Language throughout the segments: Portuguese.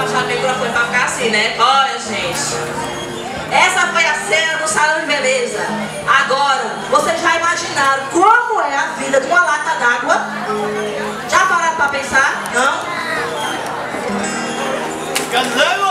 abaixar o microfone pra ficar assim, né? Olha, gente, essa foi a cena do Salão de Beleza. Agora, vocês já imaginaram como é a vida de uma lata d'água? Já pararam pra pensar? Não? Casamos!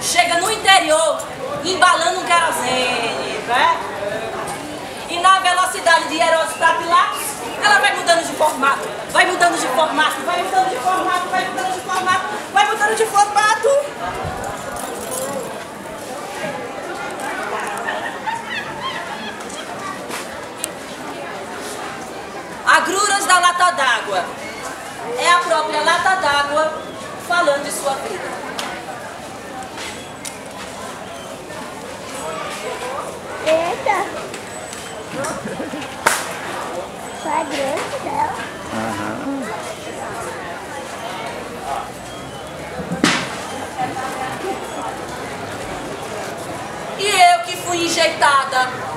Chega no interior, embalando um querosene, né? E na velocidade de aerostática lá, ela vai mudando de formato, vai mudando de formato, vai mudando de formato, vai mudando de formato, vai mudando de formato. Agruras da lata d'água. É a própria lata d'água falando de sua vida. Eita! Só é grande dela. Uhum. E eu que fui enjeitada